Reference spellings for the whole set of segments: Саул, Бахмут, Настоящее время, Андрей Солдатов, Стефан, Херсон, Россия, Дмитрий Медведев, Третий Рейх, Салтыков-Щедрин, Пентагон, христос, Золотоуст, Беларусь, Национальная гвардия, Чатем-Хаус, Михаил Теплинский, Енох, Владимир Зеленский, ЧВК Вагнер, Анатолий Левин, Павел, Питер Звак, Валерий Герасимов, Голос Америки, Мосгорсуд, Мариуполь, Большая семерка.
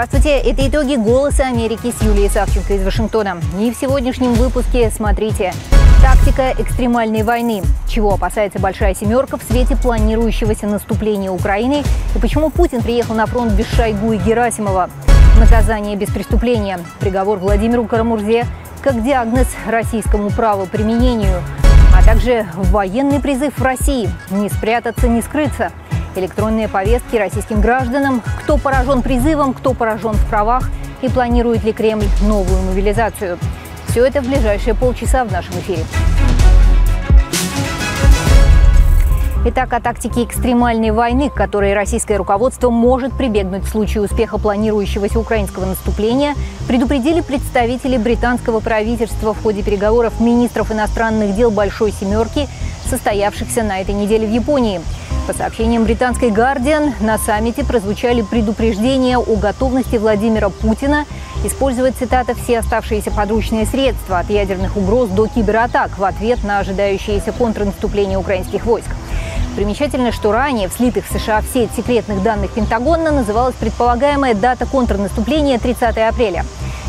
Здравствуйте, это итоги «Голоса Америки» с Юлией Савченко из Вашингтона. И в сегодняшнем выпуске смотрите. Тактика экстремальной войны. Чего опасается «Большая семерка» в свете планирующегося наступления Украины? И почему Путин приехал на фронт без Шойгу и Герасимова? Наказание без преступления. Приговор Владимиру Кара-Мурзе как диагноз российскому правоприменению. А также военный призыв в России. Не спрятаться, не скрыться. Электронные повестки российским гражданам. Кто поражен призывом, кто поражен в правах. И планирует ли Кремль новую мобилизацию? Все это в ближайшие полчаса в нашем эфире. Итак, о тактике экстремальной войны, к которой российское руководство может прибегнуть в случае успеха планирующегося украинского наступления, предупредили представители британского правительства в ходе переговоров министров иностранных дел «Большой семерки», состоявшихся на этой неделе в Японии. По сообщениям британской «Гардиан», на саммите прозвучали предупреждения о готовности Владимира Путина использовать, цитата, «все оставшиеся подручные средства от ядерных угроз до кибератак» в ответ на ожидающееся контрнаступление украинских войск. Примечательно, что ранее в слитых в США в сеть секретных данных Пентагона называлась предполагаемая дата контрнаступления 30 апреля.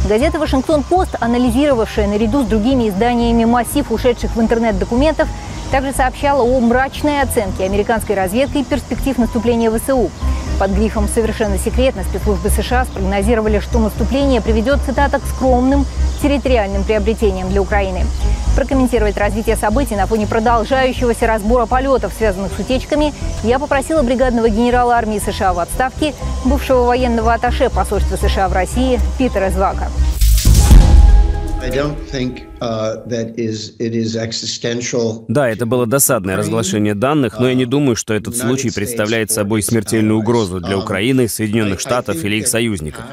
Газета «Вашингтон-Пост», анализировавшая наряду с другими изданиями массив ушедших в интернет документов, также сообщала о мрачной оценке американской разведки и перспектив наступления ВСУ. Под грифом «Совершенно секретно» спецслужбы США спрогнозировали, что наступление приведет, цитата, к скромным территориальным приобретениям для Украины. Прокомментировать развитие событий на фоне продолжающегося разбора полетов, связанных с утечками, я попросила бригадного генерала армии США в отставке, бывшего военного атташе посольства США в России Питера Звака. Да, это было досадное разглашение данных, но я не думаю, что этот случай представляет собой смертельную угрозу для Украины, Соединенных Штатов или их союзников.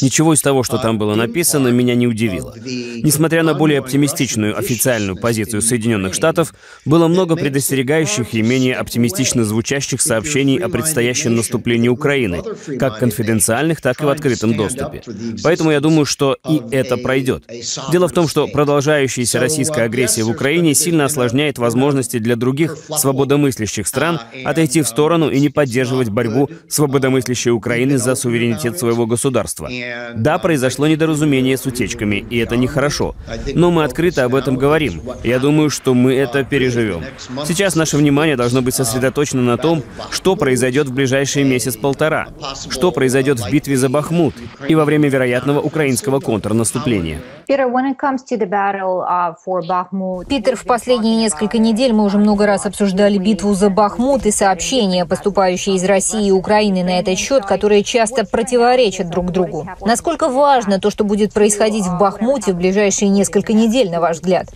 Ничего из того, что там было написано, меня не удивило. Несмотря на более оптимистичную официальную позицию Соединенных Штатов, было много предостерегающих и менее оптимистично звучащих сообщений о предстоящем наступлении Украины, как конфиденциальных, так и в открытом доступе. Поэтому я думаю, что и это пройдет. Дело в том, что продолжающаяся российская агрессия в Украине сильно осложняет возможности для других свободомыслящих стран отойти в сторону и не поддерживать борьбу свободомыслящей Украины за суверенитет своего государства. Да, произошло недоразумение с утечками, и это нехорошо. Но мы открыто об этом говорим. Я думаю, что мы это переживем. Сейчас наше внимание должно быть сосредоточено на том, что произойдет в ближайшие месяц-полтора, что произойдет в битве за Бахмут и во время вероятного украинского контрнаступления. Питер, в последние несколько недель мы уже много раз обсуждали битву за Бахмут и сообщения, поступающие из России и Украины на этот счет, которые часто противоречат друг другу. Насколько важно то, что будет происходить в Бахмуте в ближайшие несколько недель, на ваш взгляд?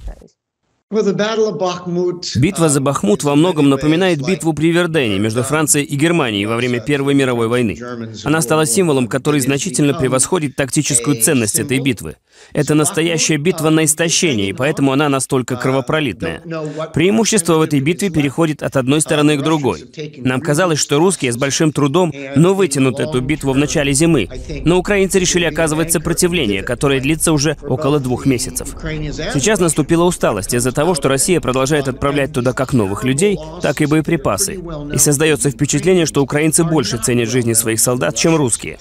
Битва за Бахмут во многом напоминает битву при Вердене между Францией и Германией во время Первой мировой войны. Она стала символом, который значительно превосходит тактическую ценность этой битвы. Это настоящая битва на истощение, и поэтому она настолько кровопролитная. Преимущество в этой битве переходит от одной стороны к другой. Нам казалось, что русские с большим трудом, но вытянут эту битву в начале зимы. Но украинцы решили оказывать сопротивление, которое длится уже около 2 месяцев. Сейчас наступила усталость из-за того, что Россия продолжает отправлять туда как новых людей, так и боеприпасы. И создается впечатление, что украинцы больше ценят жизни своих солдат, чем русские.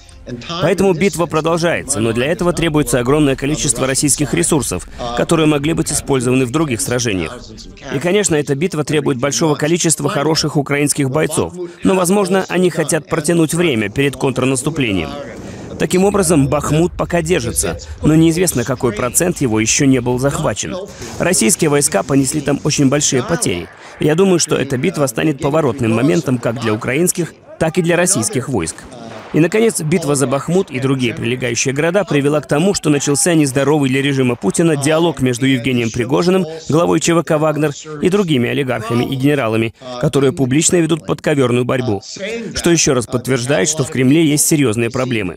Поэтому битва продолжается, но для этого требуется огромное количество российских ресурсов, которые могли быть использованы в других сражениях. И, конечно, эта битва требует большого количества хороших украинских бойцов, но, возможно, они хотят протянуть время перед контрнаступлением. Таким образом, Бахмут пока держится, но неизвестно, какой процент его еще не был захвачен. Российские войска понесли там очень большие потери. Я думаю, что эта битва станет поворотным моментом как для украинских, так и для российских войск. И, наконец, битва за Бахмут и другие прилегающие города привела к тому, что начался нездоровый для режима Путина диалог между Евгением Пригожиным, главой ЧВК «Вагнер», и другими олигархами и генералами, которые публично ведут подковерную борьбу, что еще раз подтверждает, что в Кремле есть серьезные проблемы.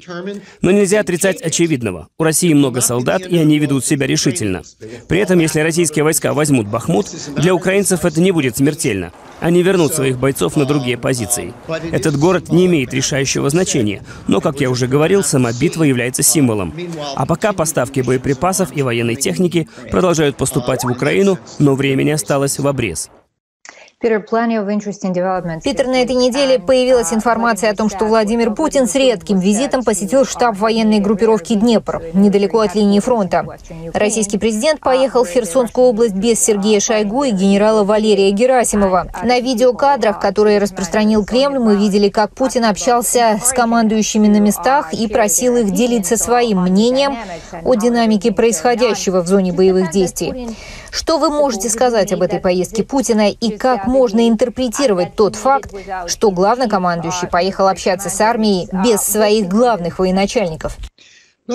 Но нельзя отрицать очевидного. У России много солдат, и они ведут себя решительно. При этом, если российские войска возьмут Бахмут, для украинцев это не будет смертельно. Они вернут своих бойцов на другие позиции. Этот город не имеет решающего значения, но, как я уже говорил, сама битва является символом. А пока поставки боеприпасов и военной техники продолжают поступать в Украину, но времени осталось в обрез. Питер, на этой неделе появилась информация о том, что Владимир Путин с редким визитом посетил штаб военной группировки «Днепр», недалеко от линии фронта. Российский президент поехал в Херсонскую область без Сергея Шойгу и генерала Валерия Герасимова. На видеокадрах, которые распространил Кремль, мы видели, как Путин общался с командующими на местах и просил их делиться своим мнением о динамике происходящего в зоне боевых действий. Что вы можете сказать об этой поездке Путина и как можно интерпретировать тот факт, что главнокомандующий поехал общаться с армией без своих главных военачальников? Да,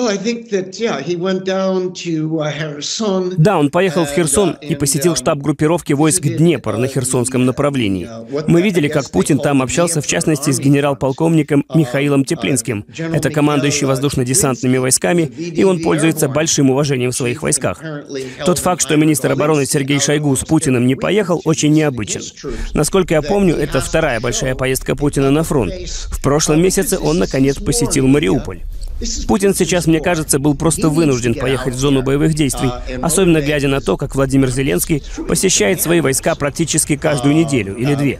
он поехал в Херсон и посетил штаб группировки войск «Днепр» на херсонском направлении. Мы видели, как Путин там общался, в частности, с генерал-полковником Михаилом Теплинским. Это командующий воздушно-десантными войсками, и он пользуется большим уважением в своих войсках. Тот факт, что министр обороны Сергей Шойгу с Путиным не поехал, очень необычен. Насколько я помню, это вторая большая поездка Путина на фронт. В прошлом месяце он, наконец, посетил Мариуполь. Путин сейчас, мне кажется, был просто вынужден поехать в зону боевых действий, особенно глядя на то, как Владимир Зеленский посещает свои войска практически каждую неделю или две.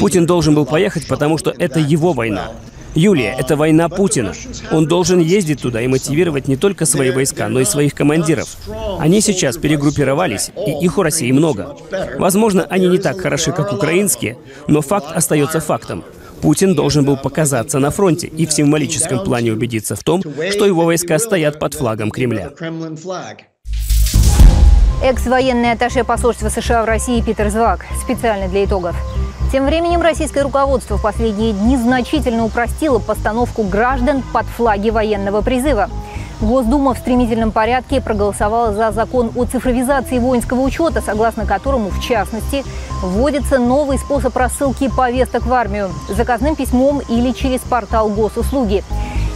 Путин должен был поехать, потому что это его война. Юлия, это война Путина. Он должен ездить туда и мотивировать не только свои войска, но и своих командиров. Они сейчас перегруппировались, и их у России много. Возможно, они не так хороши, как украинские, но факт остается фактом. Путин должен был показаться на фронте и в символическом плане убедиться в том, что его войска стоят под флагом Кремля. Экс-военный атташе посольства США в России Питер Звак. Специально для итогов. Тем временем российское руководство в последние дни значительно упростило постановку граждан под флаги военного призыва. Госдума в стремительном порядке проголосовала за закон о цифровизации воинского учета, согласно которому, в частности, вводится новый способ рассылки повесток в армию – заказным письмом или через портал госуслуги.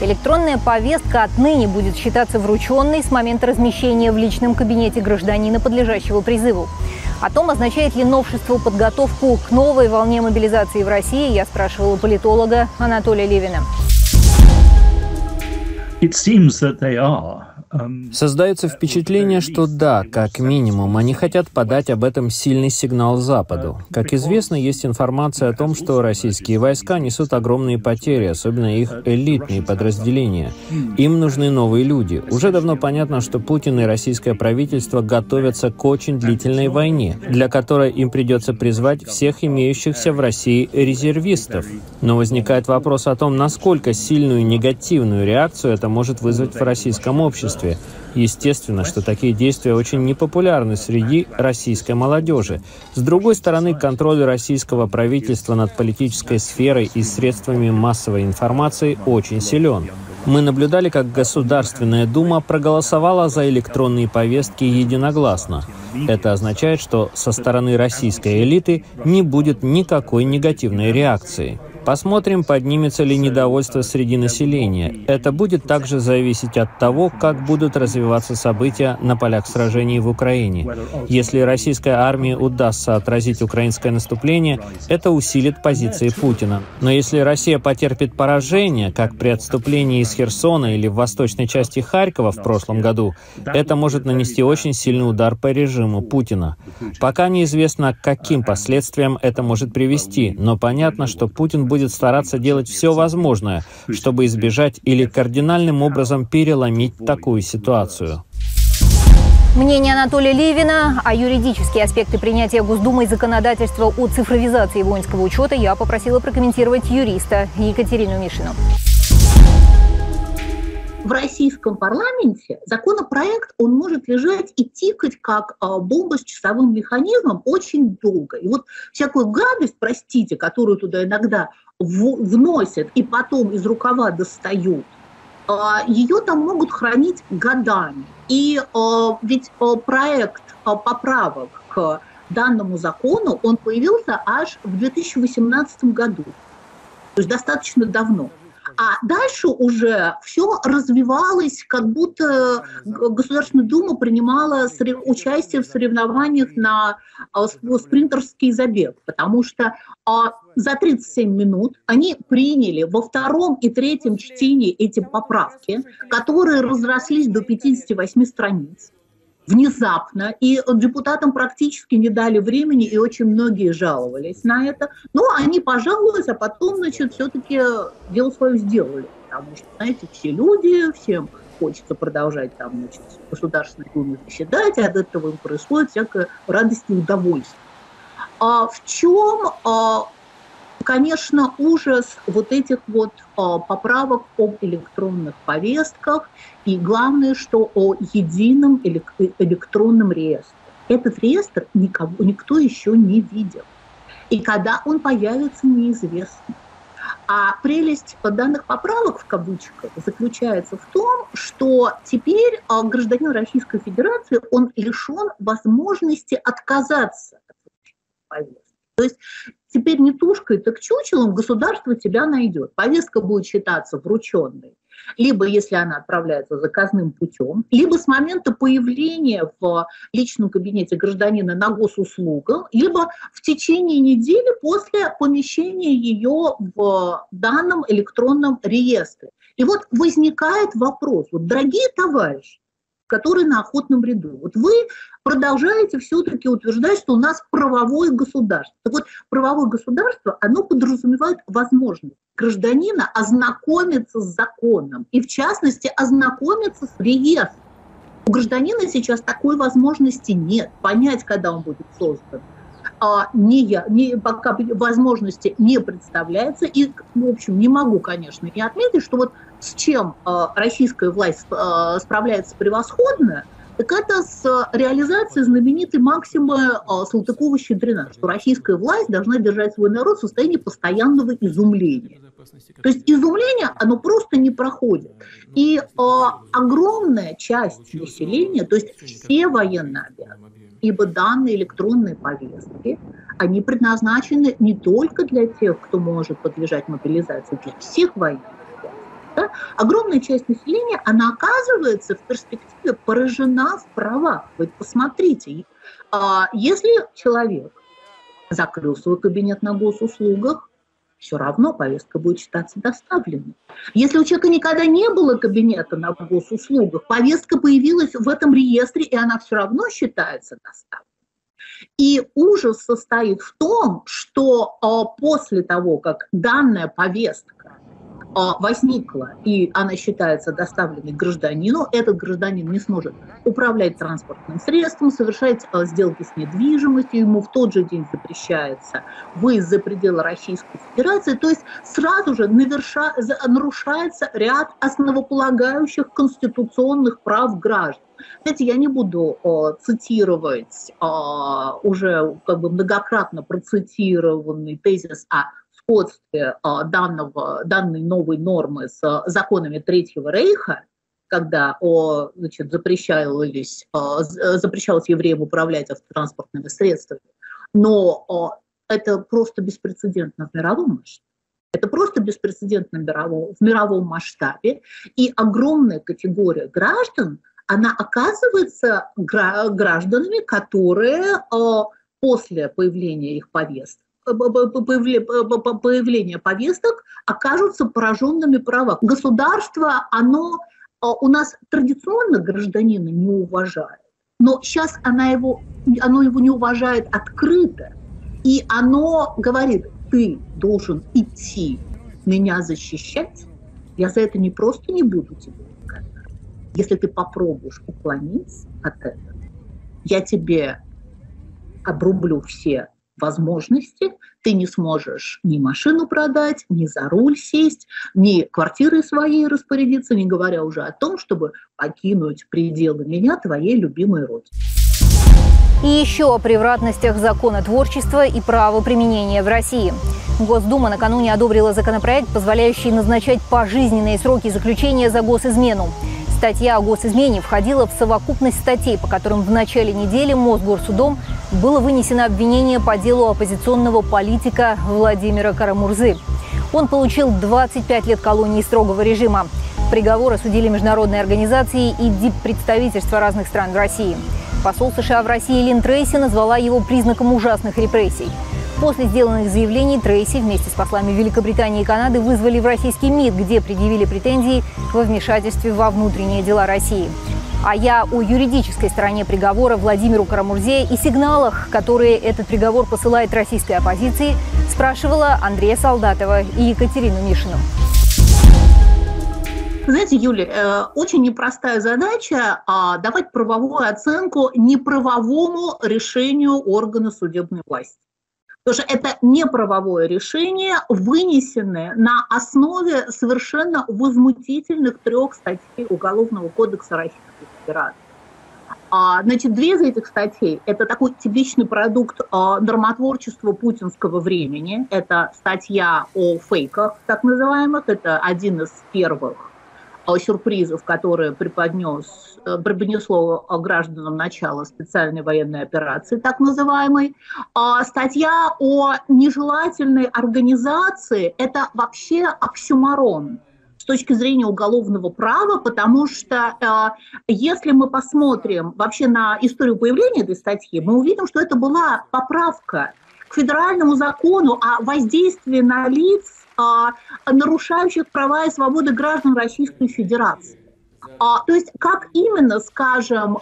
Электронная повестка отныне будет считаться врученной с момента размещения в личном кабинете гражданина, подлежащего призыву. О том, означает ли новшество подготовку к новой волне мобилизации в России, я спрашивала политолога Анатолия Левина. Создается впечатление, что да, как минимум, они хотят подать об этом сильный сигнал Западу. Как известно, есть информация о том, что российские войска несут огромные потери, особенно их элитные подразделения. Им нужны новые люди. Уже давно понятно, что Путин и российское правительство готовятся к очень длительной войне, для которой им придется призвать всех имеющихся в России резервистов. Но возникает вопрос о том, насколько сильную негативную реакцию это может вызвать в российском обществе. Естественно, что такие действия очень непопулярны среди российской молодежи. С другой стороны, контроль российского правительства над политической сферой и средствами массовой информации очень силен. Мы наблюдали, как Государственная Дума проголосовала за электронные повестки единогласно. Это означает, что со стороны российской элиты не будет никакой негативной реакции. Посмотрим, поднимется ли недовольство среди населения. Это будет также зависеть от того, как будут развиваться события на полях сражений в Украине. Если российской армии удастся отразить украинское наступление, это усилит позиции Путина. Но если Россия потерпит поражение, как при отступлении из Херсона или в восточной части Харькова в прошлом году, это может нанести очень сильный удар по режиму Путина. Пока неизвестно, к каким последствиям это может привести, но понятно, что Путин будет стараться делать все возможное, чтобы избежать или кардинальным образом переломить такую ситуацию. Мнение Анатолия Левина, а юридические аспекты принятия Госдумой законодательства о цифровизации воинского учета я попросила прокомментировать юриста Екатерину Мишину. В российском парламенте законопроект, он может лежать и тикать, как бомба с часовым механизмом, очень долго. И вот всякую гадость, простите, которую туда иногда вносят и потом из рукава достают, ее там могут хранить годами. И ведь проект поправок к данному закону, он появился аж в 2018 году, то есть достаточно давно. А дальше уже все развивалось, как будто Государственная Дума принимала участие в соревнованиях на спринтерский забег, потому что за 37 минут они приняли во втором и третьем чтении эти поправки, которые разрослись до 58 страниц. внезапно, и депутатам практически не дали времени, и очень многие жаловались на это. Но они пожаловались, а потом, значит, все-таки дело свое сделали. Потому что, знаете, все люди, всем хочется продолжать там, значит, Государственную Думу заседать, и от этого им происходит всякая радость и удовольствие. А в чем, конечно, ужас вот этих вот поправок об электронных повестках и, главное, что о едином электронном реестре. Этот реестр никто еще не видел. И когда он появится, неизвестно. А прелесть данных поправок, в кавычках, заключается в том, что теперь гражданин Российской Федерации, он лишен возможности отказаться от повестки. То есть теперь не тушкой, так чучелом государство тебя найдет. Повестка будет считаться врученной, либо если она отправляется заказным путем, либо с момента появления в личном кабинете гражданина на госуслугах, либо в течение недели после помещения ее в данном электронном реестре. И вот возникает вопрос, вот, дорогие товарищи, которые на охотном ряду. Вот вы продолжаете все-таки утверждать, что у нас правовое государство. Так вот, правовое государство, оно подразумевает возможность гражданина ознакомиться с законом и, в частности, ознакомиться с реестром. У гражданина сейчас такой возможности нет. Понять, когда он будет создан, пока возможности не представляется. И, в общем, не могу, конечно, не отметить, что вот с чем российская власть справляется превосходно, так это с реализацией знаменитой максимы Салтыкова-Щедрина, что российская власть должна держать свой народ в состоянии постоянного изумления. То есть изумление, оно просто не проходит. И огромная часть населения, то есть все военнообязанные, ибо данные электронные повестки, они предназначены не только для тех, кто может подлежать мобилизации, для всех военных. Да? Огромная часть населения, она оказывается в перспективе поражена в правах. Вы посмотрите, если человек закрыл свой кабинет на госуслугах, все равно повестка будет считаться доставленной. Если у человека никогда не было кабинета на госуслугах, повестка появилась в этом реестре, и она все равно считается доставленной. И ужас состоит в том, что после того, как данная повестка возникла, и она считается доставленной гражданину, этот гражданин не сможет управлять транспортным средством, совершать сделки с недвижимостью, ему в тот же день запрещается выезд за пределы Российской Федерации, то есть сразу же нарушается ряд основополагающих конституционных прав граждан. Знаете, я не буду цитировать уже как бы многократно процитированный тезис о сходстве данной новой нормы с законами Третьего Рейха, когда значит, запрещалось евреям управлять автотранспортными средствами. Но это просто беспрецедентно в мировом масштабе. Это просто беспрецедентно в мировом масштабе. И огромная категория граждан, она оказывается гражданами, которые после появления их повесток окажутся пораженными правами. Государство, оно у нас традиционно гражданина не уважает, но сейчас оно его не уважает открыто, и оно говорит: ты должен идти меня защищать, я за это не просто не буду тебе никогда. Если ты попробуешь уклониться от этого, я тебе обрублю все возможности, ты не сможешь ни машину продать, ни за руль сесть, ни квартирой своей распорядиться, не говоря уже о том, чтобы покинуть пределы меня, твоей любимой родины. И еще о превратностях законотворчества и правоприменения в России. Госдума накануне одобрила законопроект, позволяющий назначать пожизненные сроки заключения за госизмену. Статья о госизмене входила в совокупность статей, по которым в начале недели Мосгорсудом было вынесено обвинение по делу оппозиционного политика Владимира Кара-Мурзы. Он получил 25 лет колонии строгого режима. Приговор осудили международные организации и диппредставительства разных стран в России. Посол США в России Лин Трейси назвала его признаком ужасных репрессий. После сделанных заявлений Трейси вместе с послами Великобритании и Канады вызвали в российский МИД, где предъявили претензии во вмешательстве во внутренние дела России. А я о юридической стороне приговора Владимиру Кара-Мурзе и сигналах, которые этот приговор посылает российской оппозиции, спрашивала Андрея Солдатова и Екатерину Мишину. Знаете, Юля, очень непростая задача давать правовую оценку неправовому решению органа судебной власти. Потому что это неправовое решение, вынесенное на основе совершенно возмутительных 3 статей Уголовного кодекса Российской Федерации. Значит, 2 из этих статей – это такой типичный продукт нормотворчества путинского времени. Это статья о фейках, так называемых. Это один из первых сюрпризов, которые преподнесло гражданам начало специальной военной операции, так называемой. Статья о нежелательной организации – это вообще оксюморон с точки зрения уголовного права, потому что если мы посмотрим вообще на историю появления этой статьи, мы увидим, что это была поправка к федеральному закону о воздействии на лиц, нарушающих права и свободы граждан Российской Федерации. То есть как именно, скажем,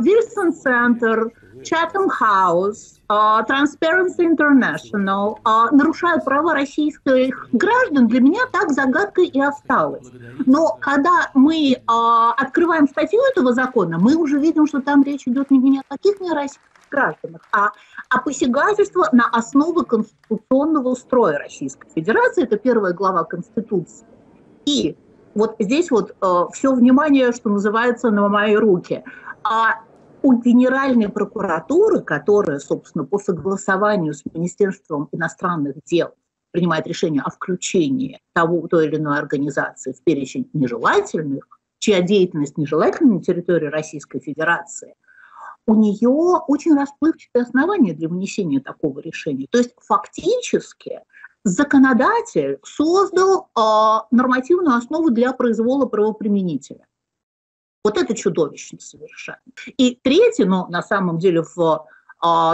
Вильсон-центр, Чатем-Хаус, Transparency International нарушают права российских граждан, для меня так загадкой и осталось. Но когда мы открываем статью этого закона, мы уже видим, что там речь идет не о таких нероссийских гражданах, а о посягательстве на основы конституционного строя Российской Федерации. Это 1 глава Конституции. И вот здесь вот все внимание, что называется, на мои руки. А у Генеральной прокуратуры, которая, собственно, по согласованию с Министерством иностранных дел принимает решение о включении той или иной организации в перечень нежелательных, чья деятельность нежелательна на территории Российской Федерации, у нее очень расплывчатые основания для вынесения такого решения. То есть фактически законодатель создал нормативную основу для произвола правоприменителя. Вот это чудовищно совершенно. И 3, но на самом деле в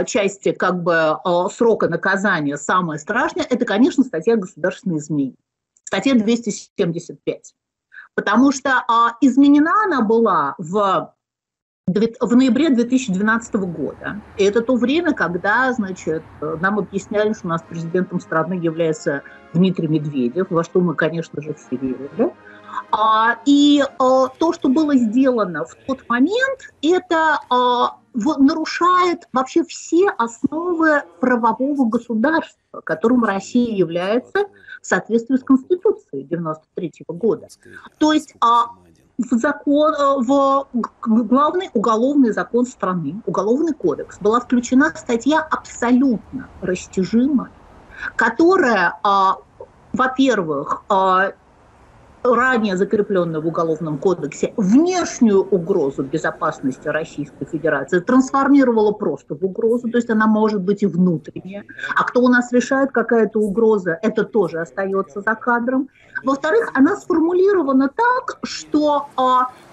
части как бы срока наказания самое страшное, это, конечно, статья государственной измены, статья 275. Потому что изменена она была в ноябре 2012 года. И это то время, когда, значит, нам объясняли, что у нас президентом страны является Дмитрий Медведев, во что мы, конечно же, все верили. И то, что было сделано в тот момент, это нарушает вообще все основы правового государства, которым Россия является в соответствии с Конституцией 1993 года. То есть в главный уголовный закон страны, Уголовный кодекс, была включена статья абсолютно растяжимая, которая, во-первых, ранее закрепленную в Уголовном кодексе внешнюю угрозу безопасности Российской Федерации трансформировала просто в угрозу, то есть она может быть и внутренняя. А кто у нас решает, какая это угроза, это тоже остается за кадром. Во-вторых, она сформулирована так, что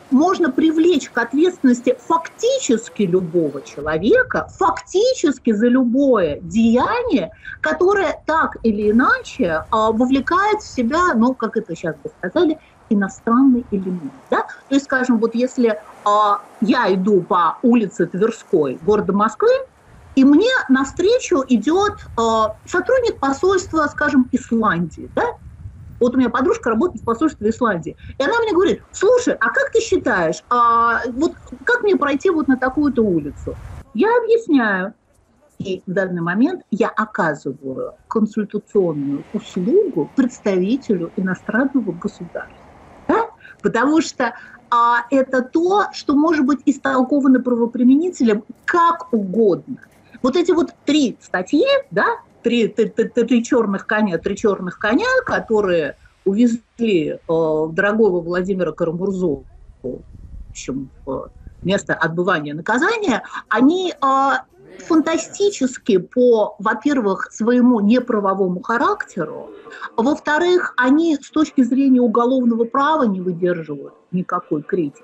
можно привлечь к ответственности фактически любого человека, фактически за любое деяние, которое так или иначе вовлекает в себя, ну, как это сейчас бы сказали, иностранный элемент. Да? То есть, скажем, вот если я иду по улице Тверской города Москвы, и мне навстречу идет сотрудник посольства, скажем, Исландии, да? Вот у меня подружка работает в посольстве Исландии. И она мне говорит: слушай, а как ты считаешь, вот как мне пройти вот на такую-то улицу? Я объясняю. И в данный момент я оказываю консультационную услугу представителю иностранного государства. Да? Потому что это то, что может быть истолковано правоприменителем как угодно. Вот эти вот 3 статьи, да, 3 черных коня, 3 черных коня, которые увезли дорогого Владимира Кара-Мурзу, в общем, место отбывания наказания, они фантастически по, во-первых, своему неправовому характеру, во-вторых, они с точки зрения уголовного права не выдерживают никакой критики.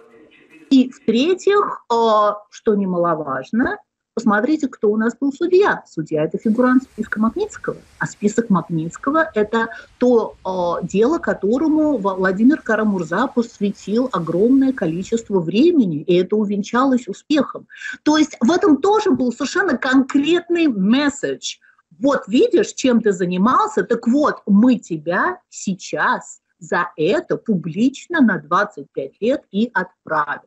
И в-третьих, что немаловажно, Посмотрите, кто у нас был судья. Судья – это фигурант списка Магницкого. А список Магницкого – это то дело, которому Владимир Кара-Мурза посвятил огромное количество времени, и это увенчалось успехом. То есть в этом тоже был совершенно конкретный месседж. Вот видишь, чем ты занимался, так вот, мы тебя сейчас за это публично на 25 лет и отправим.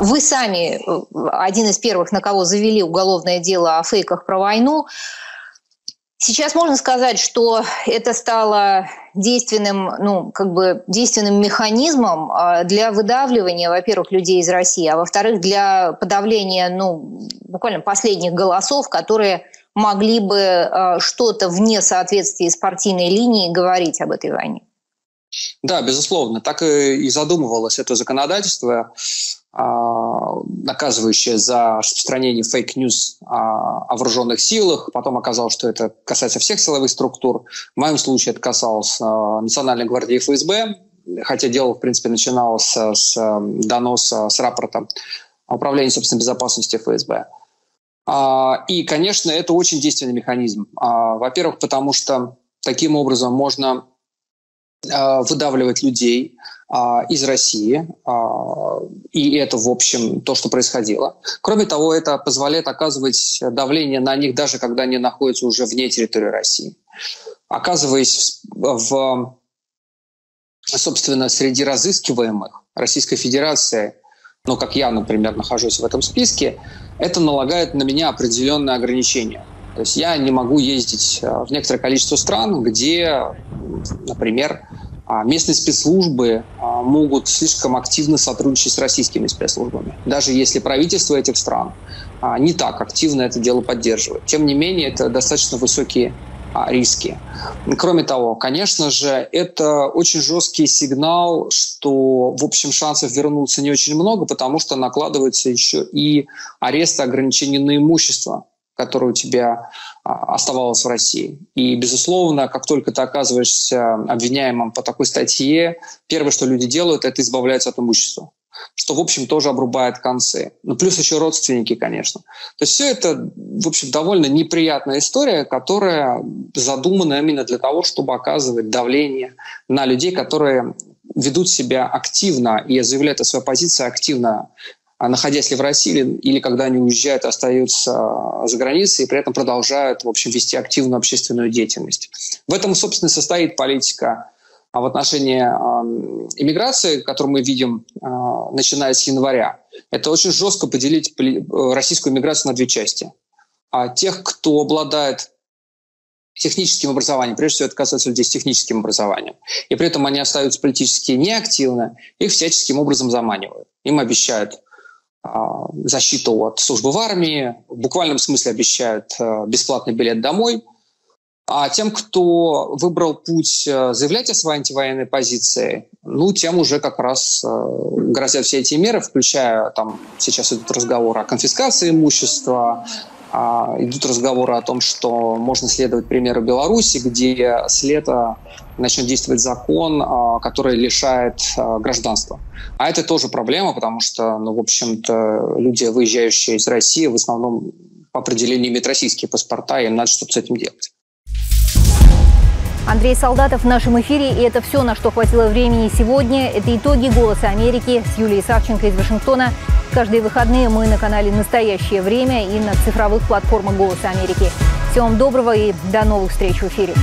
Вы сами один из первых, на кого завели уголовное дело о фейках про войну. Сейчас можно сказать, что это стало действенным, действенным механизмом для выдавливания, во-первых, людей из России, а во-вторых, для подавления, буквально последних голосов, которые могли бы что-то вне соответствия с партийной линией говорить об этой войне. Да, безусловно, так и задумывалось это законодательство, наказывающее за распространение фейк-ньюс о вооруженных силах. Потом оказалось, что это касается всех силовых структур. В моем случае это касалось Национальной гвардии ФСБ, хотя дело, в принципе, начиналось с доноса, с рапорта Управления собственной безопасности ФСБ. И, конечно, это очень действенный механизм. Во-первых, потому что таким образом можно выдавливать людей из России, и это, в общем, то, что происходило. Кроме того, это позволяет оказывать давление на них, даже когда они находятся уже вне территории России. Оказываясь собственно, среди разыскиваемых Российской Федерации, как я, например, нахожусь в этом списке, это налагает на меня определенные ограничения. То есть я не могу ездить в некоторое количество стран, где, например, местные спецслужбы могут слишком активно сотрудничать с российскими спецслужбами, даже если правительство этих стран не так активно это дело поддерживает. Тем не менее, это достаточно высокие риски. Кроме того, конечно же, это очень жесткий сигнал, что, в общем, шансов вернуться не очень много, потому что накладываются еще и аресты, ограничения на имущество, которое у тебя оставалось в России. И, безусловно, как только ты оказываешься обвиняемым по такой статье, первое, что люди делают, это избавляются от имущества, что, в общем, тоже обрубает концы. Плюс еще родственники, конечно. То есть все это, в общем, довольно неприятная история, которая задумана именно для того, чтобы оказывать давление на людей, которые ведут себя активно и заявляют о своей позиции активно, находясь ли в России или когда они уезжают, остаются за границей и при этом продолжают, в общем, вести активную общественную деятельность. В этом, собственно, состоит политика в отношении иммиграции, которую мы видим, начиная с января. Это очень жестко поделить российскую иммиграцию на две части. Тех, кто обладает техническим образованием, прежде всего это касается людей с техническим образованием, и при этом они остаются политически неактивны, их всяческим образом заманивают. Им обещают защиту от службы в армии, в буквальном смысле обещают бесплатный билет домой. А тем, кто выбрал путь заявлять о своей антивоенной позиции, тем уже как раз грозят все эти меры, включая сейчас идут разговоры о конфискации имущества, идут разговоры о том, что можно следовать примеру Беларуси, где с лета начнет действовать закон, который лишает гражданства. А это тоже проблема, потому что, в общем-то, люди, выезжающие из России, в основном по определению имеют российские паспорта, и им надо что-то с этим делать. Андрей Солдатов в нашем эфире, и это все, на что хватило времени сегодня. Это итоги «Голоса Америки» с Юлией Савченко из Вашингтона. Каждые выходные мы на канале «Настоящее время» и на цифровых платформах «Голоса Америки». Всего вам доброго и до новых встреч в эфире.